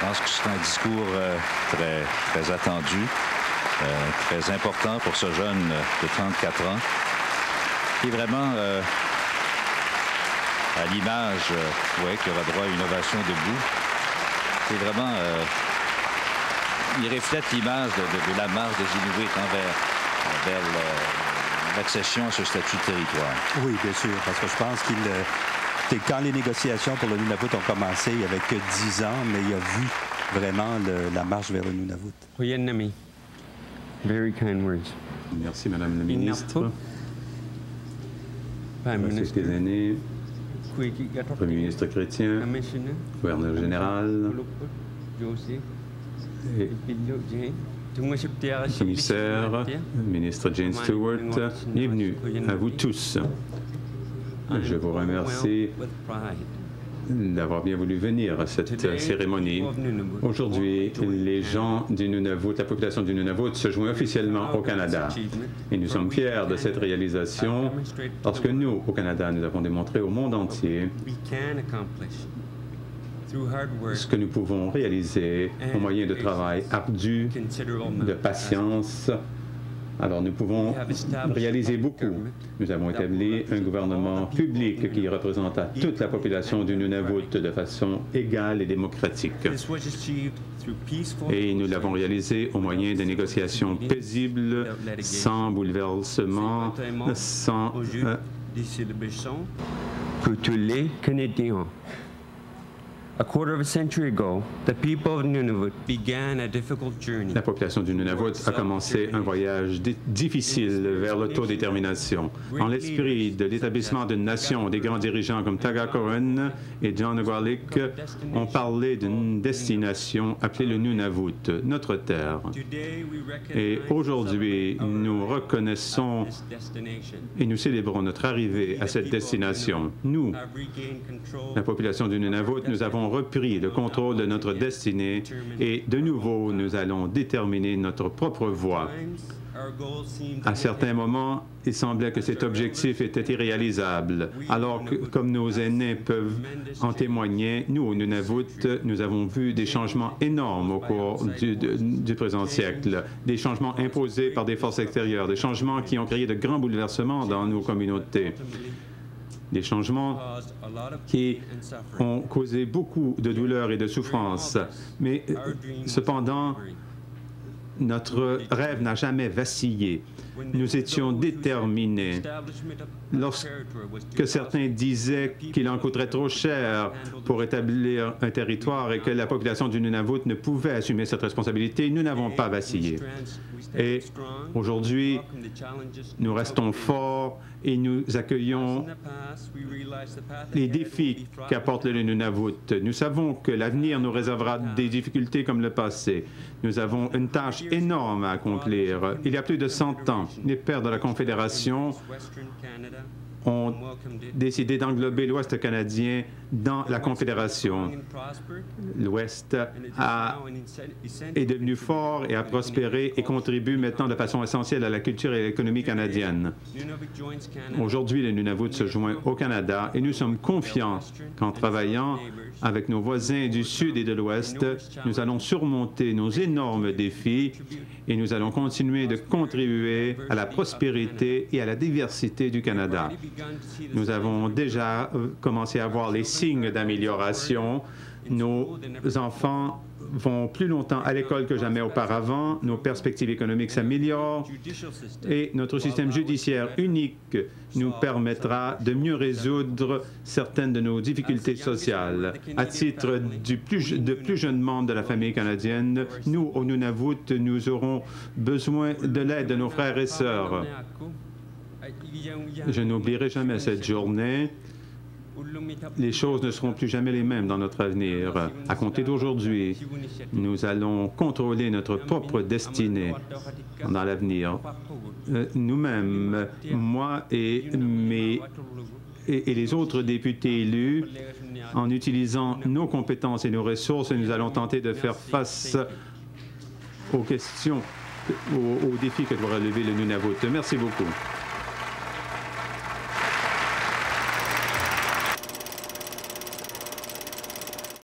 Je pense que c'est un discours très attendu, très important pour ce jeune de 34 ans, qui est vraiment à l'image qui aura droit à une ovation debout. C'est vraiment... il reflète l'image de la marche des Inuits envers l'accession à ce statut de territoire. Oui, bien sûr, parce que je pense qu'il... Quand les négociations pour le Nunavut ont commencé, il n'y avait que 10 ans, mais il a vu vraiment la marche vers le Nunavut. Very kind words. Merci, Madame la Ministre. Merci, des années. Premier ministre chrétien, gouverneur général, commissaire, ministre Jane Stewart, bienvenue à vous tous. Je vous remercie d'avoir bien voulu venir à cette cérémonie. Aujourd'hui, les gens du Nunavut, la population du Nunavut se joint officiellement au Canada. Et nous sommes fiers de cette réalisation parce que nous, au Canada, nous avons démontré au monde entier ce que nous pouvons réaliser au moyen de travail ardu, de patience. Alors, nous pouvons réaliser beaucoup. Nous avons établi un gouvernement public qui représente toute la population du Nunavut de façon égale et démocratique. Et nous l'avons réalisé au moyen de négociations paisibles, sans bouleversement, sans... Que tous les Canadiens. A quarter of a century ago, the people of Nunavut began a difficult journey. La population du Nunavut a commencé un voyage difficile vers l'autodétermination. En l'esprit de l'établissement d'une nation, des grands dirigeants comme Tagakorin et John Nagarlik ont parlé d'une destination appelée le Nunavut, notre terre. Et aujourd'hui, nous reconnaissons et nous célébrons notre arrivée à cette destination. Nous, la population du Nunavut, nous avons repris le contrôle de notre destinée et, de nouveau, nous allons déterminer notre propre voie. À certains moments, il semblait que cet objectif était irréalisable. Alors que, comme nos aînés peuvent en témoigner, nous, au Nunavut, nous avons vu des changements énormes au cours du présent siècle, des changements imposés par des forces extérieures, des changements qui ont créé de grands bouleversements dans nos communautés. Des changements qui ont causé beaucoup de douleurs et de souffrances. Mais cependant, notre rêve n'a jamais vacillé. Nous étions déterminés. Lorsque certains disaient qu'il en coûterait trop cher pour établir un territoire et que la population du Nunavut ne pouvait assumer cette responsabilité, nous n'avons pas vacillé. Et aujourd'hui, nous restons forts et nous accueillons les défis qu'apporte le Nunavut. Nous savons que l'avenir nous réservera des difficultés comme le passé. Nous avons une tâche énorme à accomplir. Il y a plus de 100 ans, les pères de la Confédération ont décidé d'englober l'Ouest canadien dans la Confédération. L'Ouest est devenu fort et a prospéré et contribue maintenant de façon essentielle à la culture et à l'économie canadienne. Aujourd'hui, le Nunavut se joint au Canada et nous sommes confiants qu'en travaillant avec nos voisins du Sud et de l'Ouest, nous allons surmonter nos énormes défis et nous allons continuer de contribuer à la prospérité et à la diversité du Canada. Nous avons déjà commencé à voir les signes d'amélioration. Nos enfants vont plus longtemps à l'école que jamais auparavant, nos perspectives économiques s'améliorent et notre système judiciaire unique nous permettra de mieux résoudre certaines de nos difficultés sociales. À titre de plus jeune membre de la famille canadienne, nous, au Nunavut, nous aurons besoin de l'aide de nos frères et sœurs. Je n'oublierai jamais cette journée. Les choses ne seront plus jamais les mêmes dans notre avenir. À compter d'aujourd'hui, nous allons contrôler notre propre destinée dans l'avenir. Nous-mêmes, moi et les autres députés élus, en utilisant nos compétences et nos ressources, nous allons tenter de faire face aux défis que doit relever le Nunavut. Merci beaucoup.